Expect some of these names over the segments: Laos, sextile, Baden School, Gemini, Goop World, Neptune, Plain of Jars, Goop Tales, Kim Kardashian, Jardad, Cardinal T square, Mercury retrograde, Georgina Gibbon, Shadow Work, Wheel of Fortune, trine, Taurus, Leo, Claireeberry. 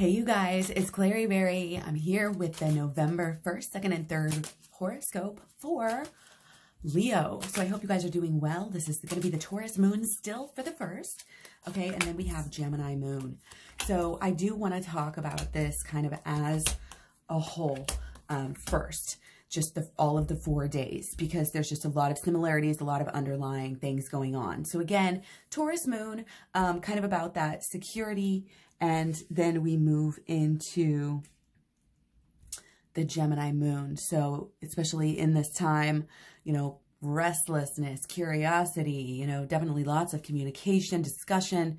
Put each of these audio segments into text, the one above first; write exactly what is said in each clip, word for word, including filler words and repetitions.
Hey you guys, it's Claireeberry. I'm here with the November first, second, and third horoscope for Leo. So I hope you guys are doing well. This is going to be the Taurus moon still for the first. Okay, and then we have Gemini moon. So I do want to talk about this kind of as a whole um, first, just the, all of the four days, because there's just a lot of similarities, a lot of underlying things going on. So again, Taurus moon, um, kind of about that security. And then we move into the Gemini moon. So especially in this time, you know, restlessness, curiosity, you know, definitely lots of communication, discussion,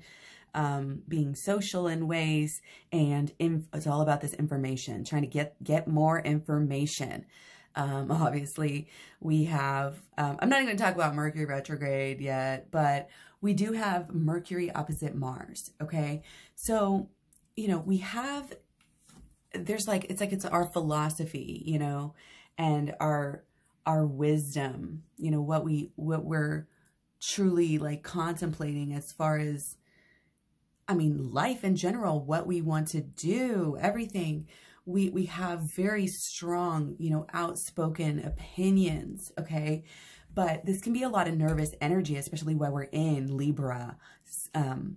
um, being social in ways. And in, it's all about this information, trying to get, get more information. Um, obviously we have, um, I'm not even gonna talk about Mercury retrograde yet, but we do have Mercury opposite Mars. Okay. So, you know, we have, there's like, it's like, it's our philosophy, you know, and our, our wisdom, you know, what we, what we're truly like contemplating as far as, I mean, life in general, what we want to do, everything. We, we have very strong, you know, outspoken opinions, okay? But this can be a lot of nervous energy, especially while we're in Libra, um,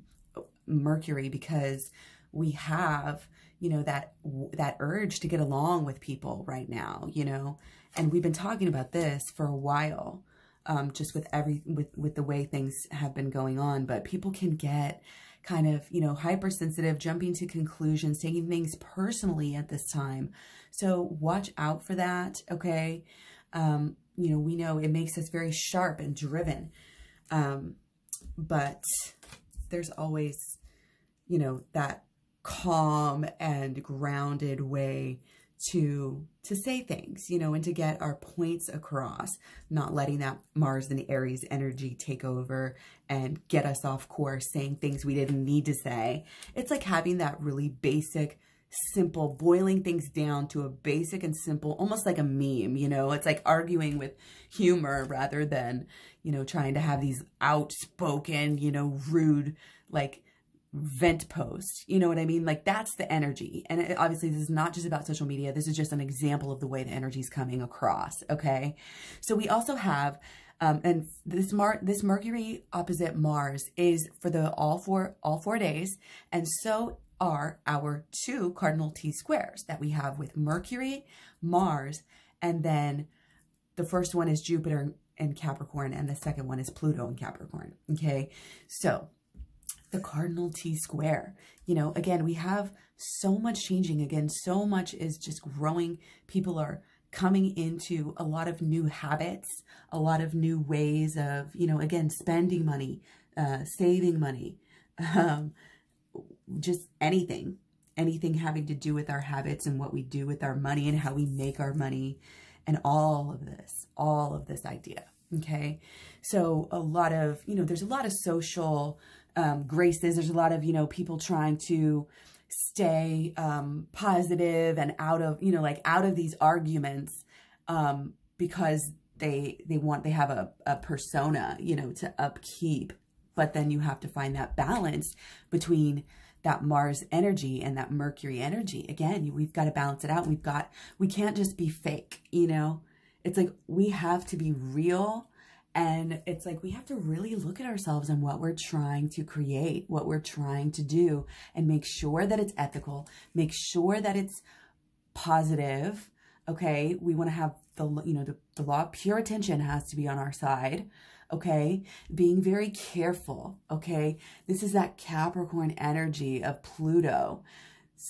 Mercury, because we have, you know, that, that urge to get along with people right now, you know? And we've been talking about this for a while, um, just with every, with, with the way things have been going on, but people can get kind of, you know, hypersensitive, jumping to conclusions, taking things personally at this time. So watch out for that, okay? Um, you know, we know it makes us very sharp and driven, um, but there's always, you know, that calm and grounded way to, to say things, you know, and to get our points across, not letting that Mars and Aries energy take over and get us off course, saying things we didn't need to say. It's like having that really basic, simple, boiling things down to a basic and simple, almost like a meme, you know, it's like arguing with humor rather than, you know, trying to have these outspoken, you know, rude, like, vent post, you know what I mean? Like that's the energy. And it, obviously this is not just about social media. This is just an example of the way the energy is coming across. Okay. So we also have, um, and this Mar this Mercury opposite Mars is for the all four, all four days. And so are our two Cardinal T squares that we have with Mercury, Mars, and then the first one is Jupiter in Capricorn. And the second one is Pluto in Capricorn. Okay. So the Cardinal T square, you know, again, we have so much changing again. So much is just growing. People are coming into a lot of new habits, a lot of new ways of, you know, again, spending money, uh, saving money, um, just anything, anything having to do with our habits and what we do with our money and how we make our money and all of this, all of this idea. Okay. So a lot of, you know, there's a lot of social, Um, graces. There's a lot of, you know, people trying to stay um, positive and out of, you know, like out of these arguments um, because they, they want, they have a, a persona, you know, to upkeep. But then you have to find that balance between that Mars energy and that Mercury energy. Again, we've got to balance it out. We've got, we can't just be fake, you know, it's like, we have to be real. And it's like, we have to really look at ourselves and what we're trying to create, what we're trying to do, and make sure that it's ethical, make sure that it's positive. Okay. We want to have the, you know, the, the law of pure attention has to be on our side. Okay. Being very careful. Okay. This is that Capricorn energy of Pluto.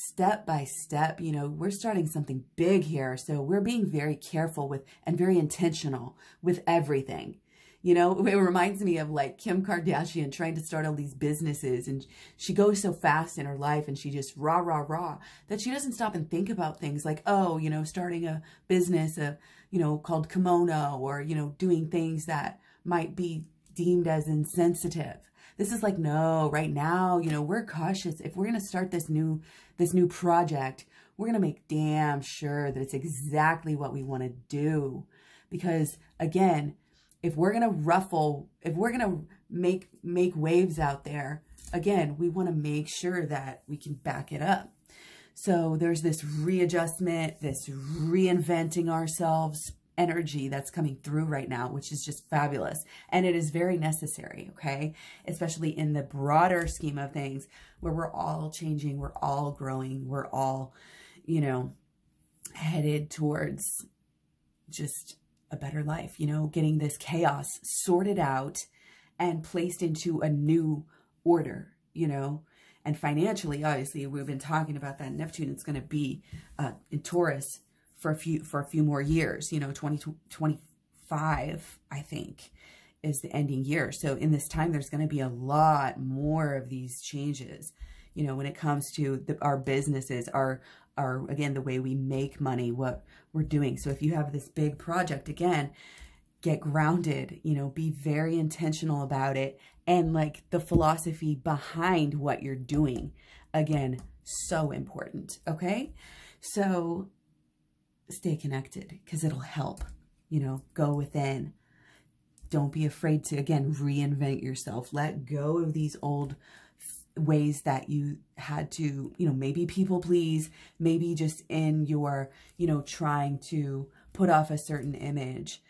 Step by step, you know, we're starting something big here. So we're being very careful with, and very intentional with everything. You know, it reminds me of like Kim Kardashian trying to start all these businesses, and she goes so fast in her life and she just rah, rah, rah, that she doesn't stop and think about things like, oh, you know, starting a business, uh, you know, called Kimono, or, you know, doing things that might be deemed as insensitive. This is like, no, right now, you know, we're cautious. If we're going to start this new, this new project, we're going to make damn sure that it's exactly what we want to do. Because again, if we're going to ruffle, if we're going to make, make waves out there, again, we want to make sure that we can back it up. So there's this readjustment, this reinventing ourselves energy that's coming through right now, which is just fabulous. And it is very necessary, okay? Especially in the broader scheme of things where we're all changing, we're all growing, we're all, you know, headed towards just a better life, you know, getting this chaos sorted out and placed into a new order, you know? And financially, obviously, we've been talking about that. Neptune, it's going to be uh, in Taurus for a few for a few more years, you know, twenty twenty-five, I think, is the ending year. So in this time, there's going to be a lot more of these changes, you know, when it comes to the, our businesses, our, our, again, the way we make money, what we're doing. So if you have this big project, again, get grounded, you know, be very intentional about it. And like the philosophy behind what you're doing, again, so important. Okay. So stay connected because it'll help, you know, go within. Don't be afraid to, again, reinvent yourself. Let go of these old ways that you had to, you know, maybe people please, maybe just in your, you know, trying to put off a certain image.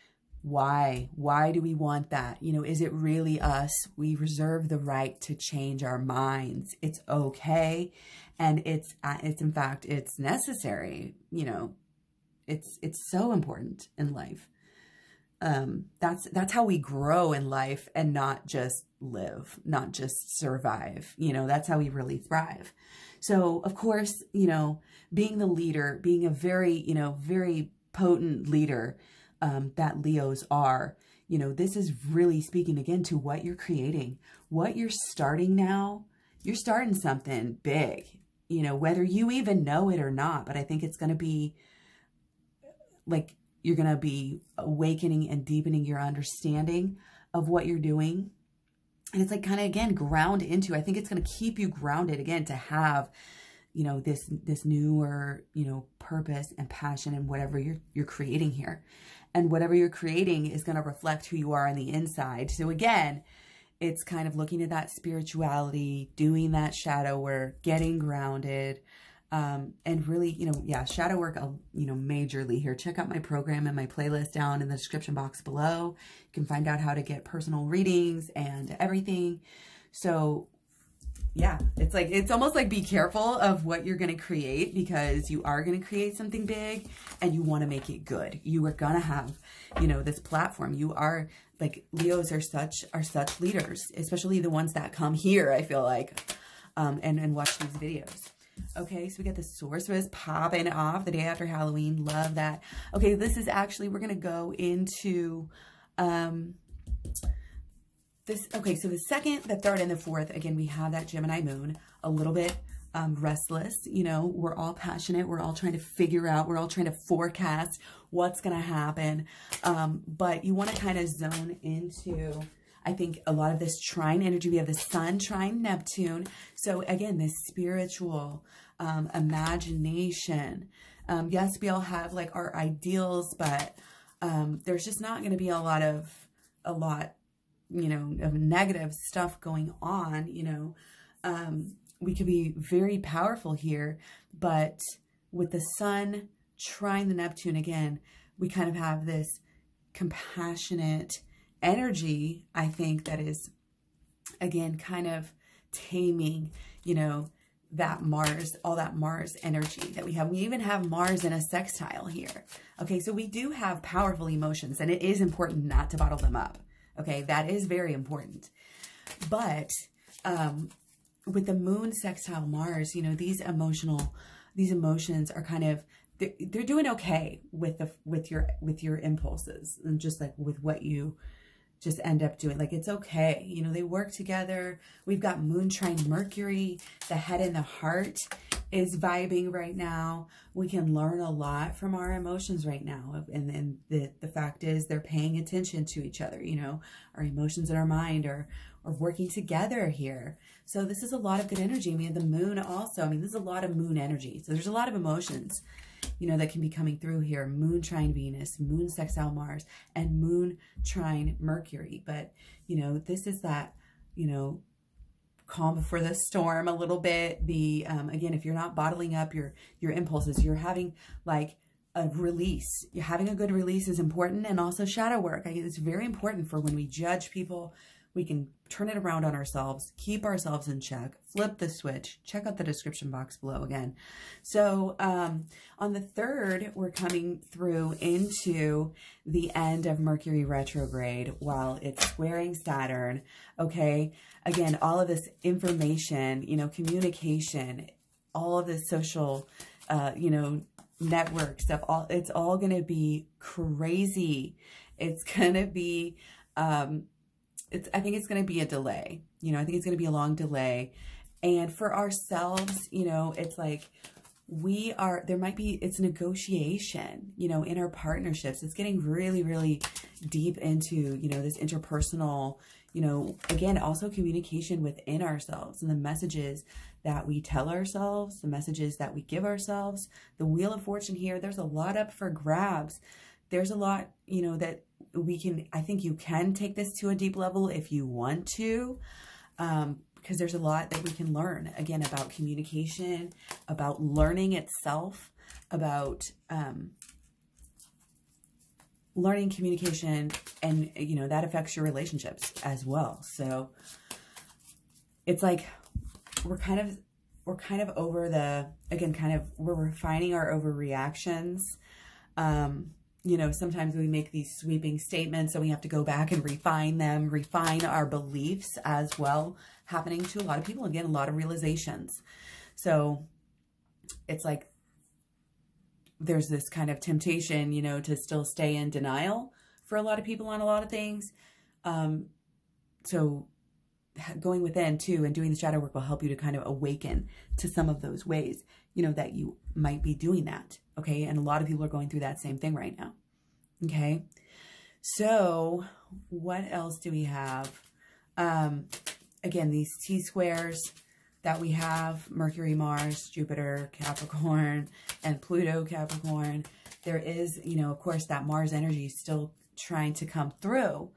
Why? Why do we want that? You know, is it really us? We reserve the right to change our minds. It's okay. And it's, it's in fact, it's necessary. You know, it's, it's so important in life. Um, that's, that's how we grow in life and not just live, not just survive. You know, that's how we really thrive. So of course, you know, being the leader, being a very, you know, very potent leader, Um, that Leos are, you know, this is really speaking again to what you're creating, what you're starting now. You're starting something big, you know, whether you even know it or not. But I think it's going to be like, you're going to be awakening and deepening your understanding of what you're doing. And it's like kind of, again, ground into, I think it's going to keep you grounded again to have, you know, this, this newer, you know, purpose and passion and whatever you're, you're creating here. And whatever you're creating is going to reflect who you are on the inside. So again, it's kind of looking at that spirituality, doing that shadow work, getting grounded, um, and really, you know, yeah, shadow work, I'll, you know, majorly here. Check out my program and my playlist down in the description box below. You can find out how to get personal readings and everything. So yeah, it's like, it's almost like be careful of what you're going to create, because you are going to create something big and you want to make it good. You are going to have, you know, this platform. You are like, Leos are such, are such leaders, especially the ones that come here, I feel like, um, and, and watch these videos. Okay, so we got the sorceress popping off the day after Halloween. Love that. Okay, this is actually, we're going to go into, um, This, okay, so the second, the third, and the fourth, again, we have that Gemini moon, a little bit um, restless. You know, we're all passionate. We're all trying to figure out. We're all trying to forecast what's going to happen. Um, but you want to kind of zone into, I think, a lot of this trine energy. We have the sun trine Neptune. So, again, this spiritual um, imagination. Um, yes, we all have, like, our ideals, but um, there's just not going to be a lot of, a lot you know, of negative stuff going on, you know, um, we could be very powerful here, but with the sun trine the Neptune again, we kind of have this compassionate energy, I think, that is, again, kind of taming, you know, that Mars, all that Mars energy that we have. We even have Mars in a sextile here. Okay, so we do have powerful emotions, and it is important not to bottle them up. Okay, that is very important. But um, with the moon sextile Mars, you know, these emotional, these emotions are kind of, they're, they're doing okay with the, with your, with your impulses and just like with what you just end up doing. Like, it's okay. You know, they work together. We've got moon trine Mercury, the head and the heart is vibing right now. We can learn a lot from our emotions right now. And then the, the fact is they're paying attention to each other. You know, our emotions and our mind are, are working together here. So this is a lot of good energy. I mean, the moon also, I mean, this is a lot of moon energy. So there's a lot of emotions, you know, that can be coming through here. Moon trine Venus, moon sextile Mars, and moon trine Mercury. But, you know, this is that, you know, calm before the storm a little bit. The, um, again, if you're not bottling up your, your impulses, you're having like a release. You're having a good release is important. And also shadow work. I think it's very important for when we judge people, we can turn it around on ourselves, keep ourselves in check, flip the switch. Check out the description box below again. So um, on the third, we're coming through into the end of Mercury retrograde while it's squaring Saturn, okay? Again, all of this information, you know, communication, all of this social, uh, you know, network stuff, all, it's all gonna be crazy. It's gonna be, um, It's, I think it's going to be a delay. You know, I think it's going to be a long delay. And for ourselves, you know, it's like we are, there might be, it's negotiation, you know, in our partnerships. It's getting really, really deep into, you know, this interpersonal, you know, again, also communication within ourselves and the messages that we tell ourselves, the messages that we give ourselves. The Wheel of Fortune here, there's a lot up for grabs. There's a lot, you know, that we can, I think you can take this to a deep level if you want to, um, because there's a lot that we can learn, again, about communication, about learning itself, about um, learning communication, and, you know, that affects your relationships as well. So it's like we're kind of, we're kind of over the, again, kind of, we're refining our overreactions. Um, You know, sometimes we make these sweeping statements and we have to go back and refine them, refine our beliefs as well, happening to a lot of people. Again, a lot of realizations. So it's like there's this kind of temptation, you know, to still stay in denial for a lot of people on a lot of things. Um, so going within too and doing the shadow work will help you to kind of awaken to some of those ways, you know, that you might be doing that. Okay. And a lot of people are going through that same thing right now. Okay. So what else do we have? Um, again, these T squares that we have, Mercury, Mars, Jupiter, Capricorn, and Pluto, Capricorn. There is, you know, of course that Mars energy is still trying to come through,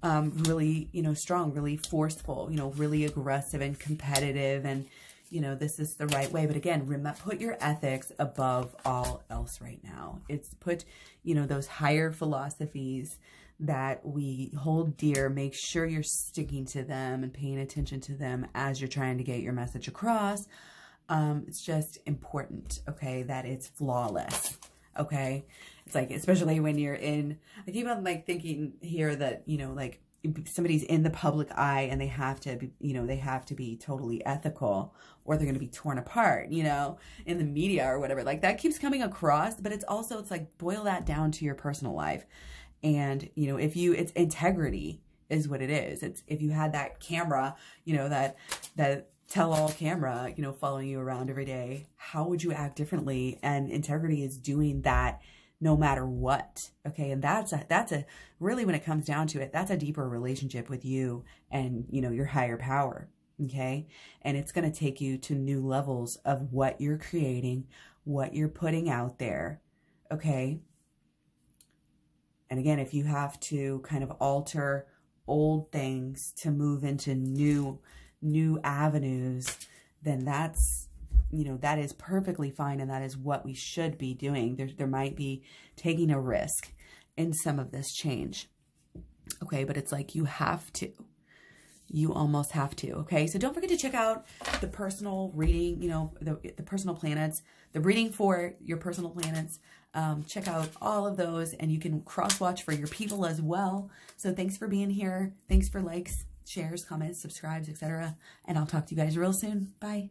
um, really, you know, strong, really forceful, you know, really aggressive and competitive, and, you know, this is the right way. But again, remember, put your ethics above all else right now. It's put, you know, those higher philosophies that we hold dear. Make sure you're sticking to them and paying attention to them as you're trying to get your message across. Um, it's just important, okay, that it's flawless, okay? It's like, especially when you're in, I keep on like thinking here that, you know, like somebody's in the public eye and they have to be, you know, they have to be totally ethical or they're going to be torn apart, you know, in the media or whatever. Like that keeps coming across, but it's also, it's like boil that down to your personal life. And, you know, if you, it's integrity is what it is. It's if you had that camera, you know, that, that tell all camera, you know, following you around every day, how would you act differently? And integrity is doing that no matter what. Okay. And that's a, that's a really, when it comes down to it, that's a deeper relationship with you and, you know, your higher power. Okay. And it's going to take you to new levels of what you're creating, what you're putting out there. Okay. And again, if you have to kind of alter old things to move into new, new avenues, then that's, you know, that is perfectly fine. And that is what we should be doing. There, there might be taking a risk in some of this change. Okay. But it's like, you have to, you almost have to. Okay. So don't forget to check out the personal reading, you know, the, the personal planets, the reading for your personal planets. Um, check out all of those, and you can cross watch for your people as well. So thanks for being here. Thanks for likes, shares, comments, subscribes, et cetera. And I'll talk to you guys real soon. Bye.